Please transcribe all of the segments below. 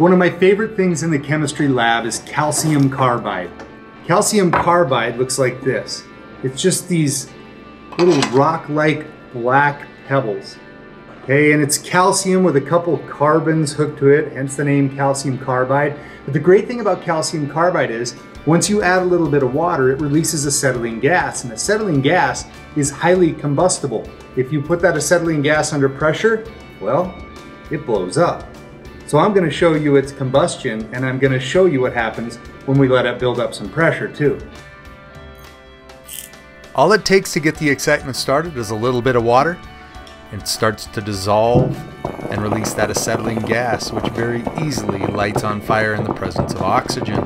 One of my favorite things in the chemistry lab is calcium carbide. Calcium carbide looks like this. It's just these little rock-like black pebbles. Okay, and it's calcium with a couple carbons hooked to it, hence the name calcium carbide. But the great thing about calcium carbide is, once you add a little bit of water, it releases acetylene gas, and acetylene gas is highly combustible. If you put that acetylene gas under pressure, well, it blows up. So I'm going to show you its combustion, and I'm going to show you what happens when we let it build up some pressure too. All it takes to get the excitement started is a little bit of water, and it starts to dissolve and release that acetylene gas, which very easily lights on fire in the presence of oxygen.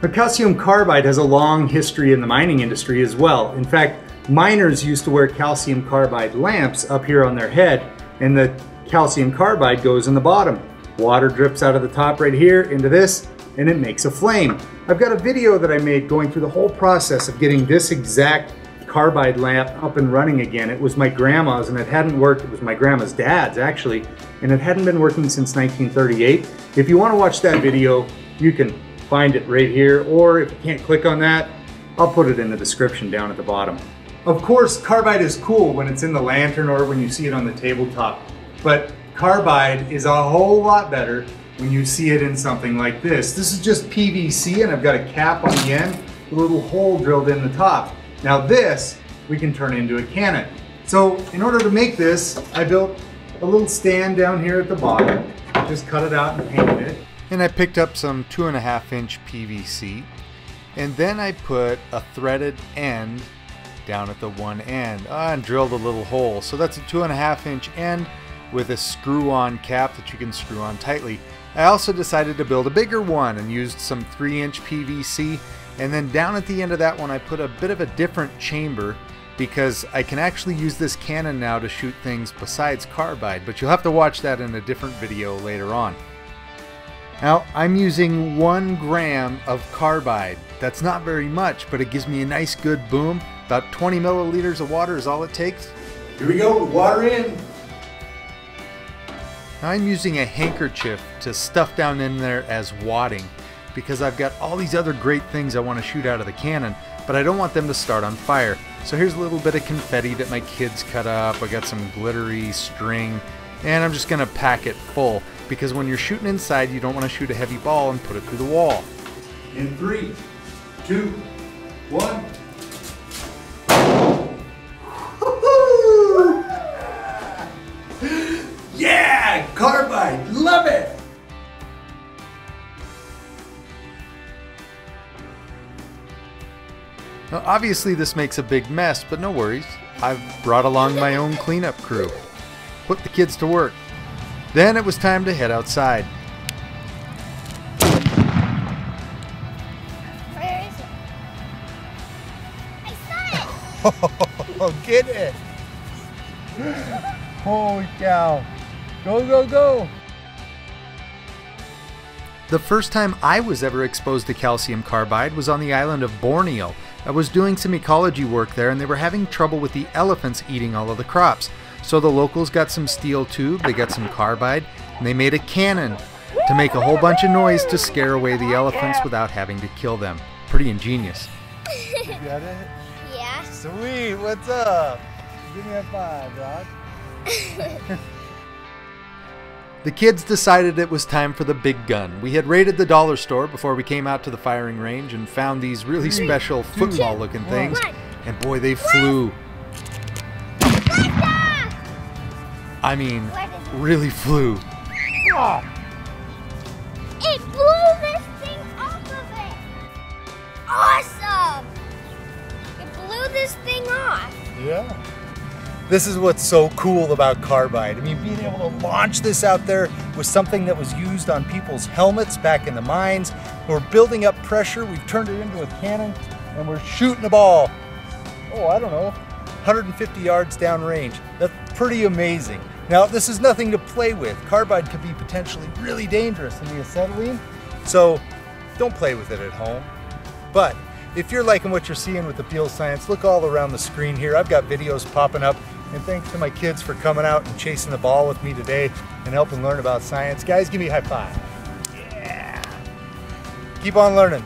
But calcium carbide has a long history in the mining industry as well. In fact, miners used to wear calcium carbide lamps up here on their head, and the calcium carbide goes in the bottom. Water drips out of the top right here into this, and it makes a flame. I've got a video that I made going through the whole process of getting this exact carbide lamp up and running again. It was my grandma's, and it hadn't worked. It was my grandma's dad's, actually, and it hadn't been working since 1938. If you want to watch that video, you can find it right here, or if you can't click on that, I'll put it in the description down at the bottom. Of course, carbide is cool when it's in the lantern or when you see it on the tabletop. But carbide is a whole lot better when you see it in something like this. This is just PVC, and I've got a cap on the end with a little hole drilled in the top. Now this, we can turn into a cannon. So in order to make this, I built a little stand down here at the bottom. Just cut it out and painted it. And I picked up some 2.5-inch PVC, and then I put a threaded end down at the one end and drilled a little hole. So that's a 2.5-inch end with a screw-on cap that you can screw on tightly. I also decided to build a bigger one and used some 3-inch PVC, and then down at the end of that one I put a bit of a different chamber because I can actually use this cannon now to shoot things besides carbide, but you'll have to watch that in a different video later on. Now I'm using 1 gram of carbide. That's not very much, but it gives me a nice good boom. About 20 milliliters of water is all it takes. Here we go, water in. I'm using a handkerchief to stuff down in there as wadding because I've got all these other great things I want to shoot out of the cannon, but I don't want them to start on fire. So here's a little bit of confetti that my kids cut up. I got some glittery string, and I'm just gonna pack it full because when you're shooting inside, you don't want to shoot a heavy ball and put it through the wall. In 3, 2, 1. Carbide, love it! Now obviously this makes a big mess, but no worries. I've brought along my own cleanup crew. Put the kids to work. Then it was time to head outside. Where is it? I saw it! Get it! Holy cow! Go, go, go! The first time I was ever exposed to calcium carbide was on the island of Borneo. I was doing some ecology work there, and they were having trouble with the elephants eating all of the crops. So the locals got some steel tube, they got some carbide, and they made a cannon to make a whole bunch of noise to scare away the elephants without having to kill them. Pretty ingenious. You got it? Yeah. Sweet, what's up? Give me a 5, dog. The kids decided it was time for the big gun. We had raided the dollar store before we came out to the firing range and found these really special football looking things, and boy, they flew. I mean, really flew. It blew this thing off of it. Awesome! It blew this thing off. Yeah. This is what's so cool about carbide. I mean, being able to launch this out there was something that was used on people's helmets back in the mines. We're building up pressure, we've turned it into a cannon, and we're shooting a ball. Oh, I don't know, 150 yards downrange. That's pretty amazing. Now, this is nothing to play with. Carbide could be potentially really dangerous in the acetylene, so don't play with it at home. But if you're liking what you're seeing with the Beals Science, look all around the screen here. I've got videos popping up And thanks to my kids for coming out and chasing the ball with me today and helping learn about science. Guys, give me a high five. Yeah. Keep on learning.